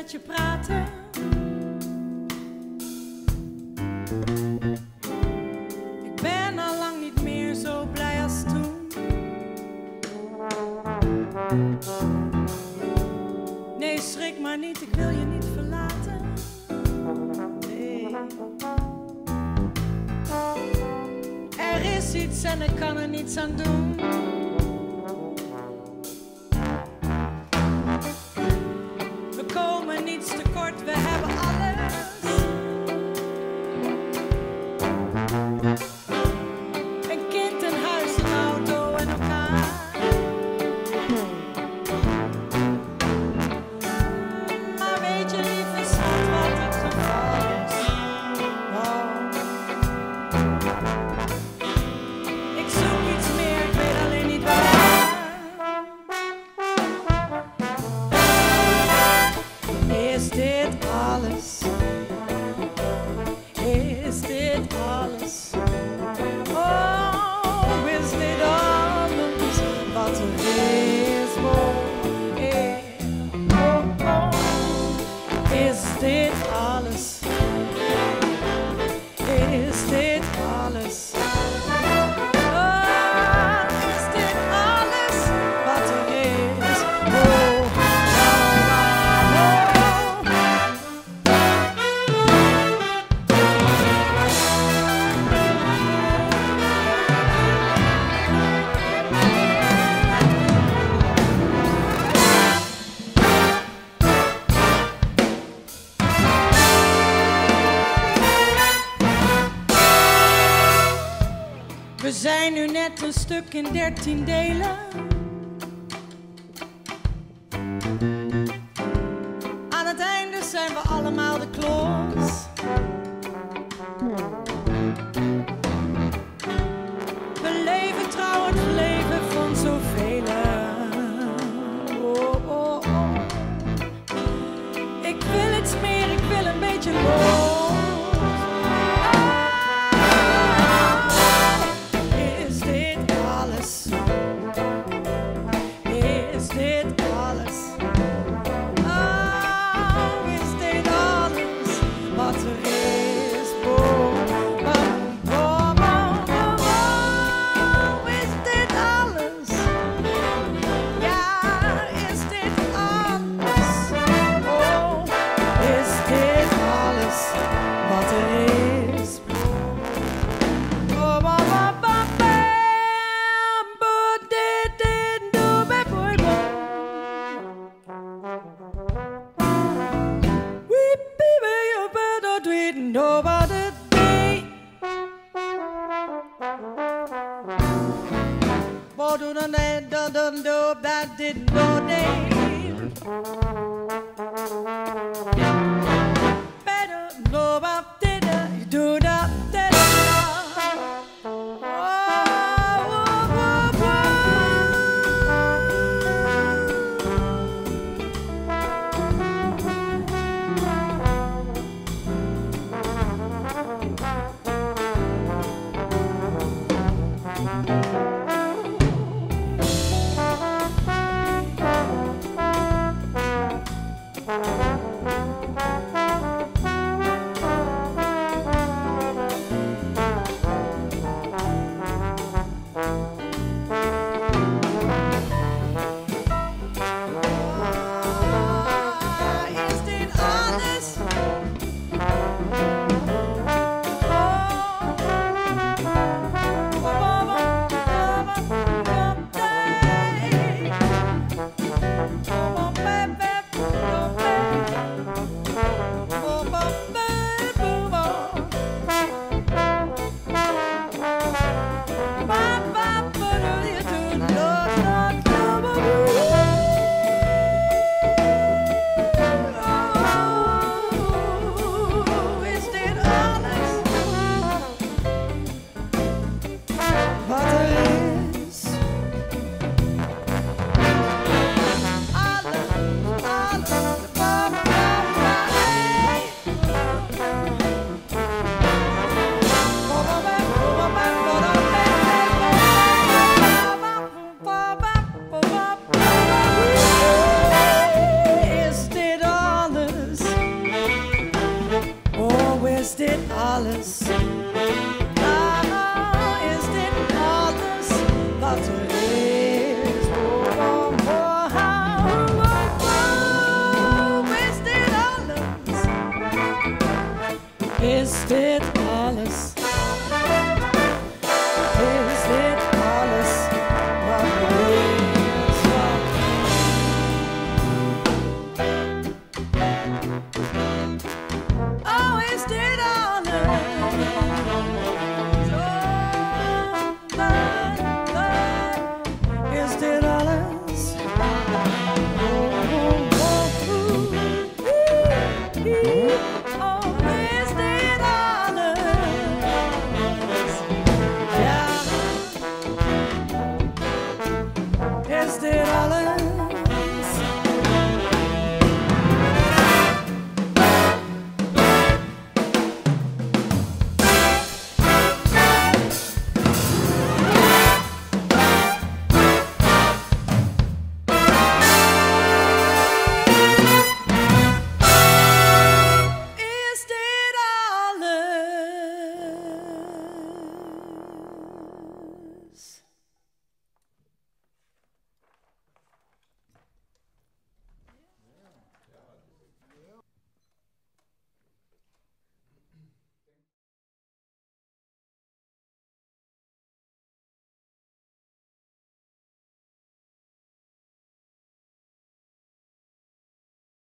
met je praten. Ik ben al lang niet meer zo blij als toen. Nee, schrik maar niet, ik wil je niet verlaten. Nee. Er is iets en ik kan er niets aan doen. We hebben alles. Een kind, een huis, een auto en elkaar. Maar weet je, lief, is niet wat het geval is. Wow. Ik zoek iets meer, ik weet alleen niet waar. Is dit alles? Is dit alles? Oh, is dit alles wat er is? Oh, oh, oh. Is dit alles? Is dit alles? We zijn nu net een stuk in 13 delen. Aan het einde zijn we allemaal de klos. We leven trouw het leven van zoveel. Oh, oh, oh. Ik wil iets meer, ik wil een beetje los. Nobody day. Boy, do the night, don't do that, didn't know name. Better know about dinner, you do that, dinner. Thank you.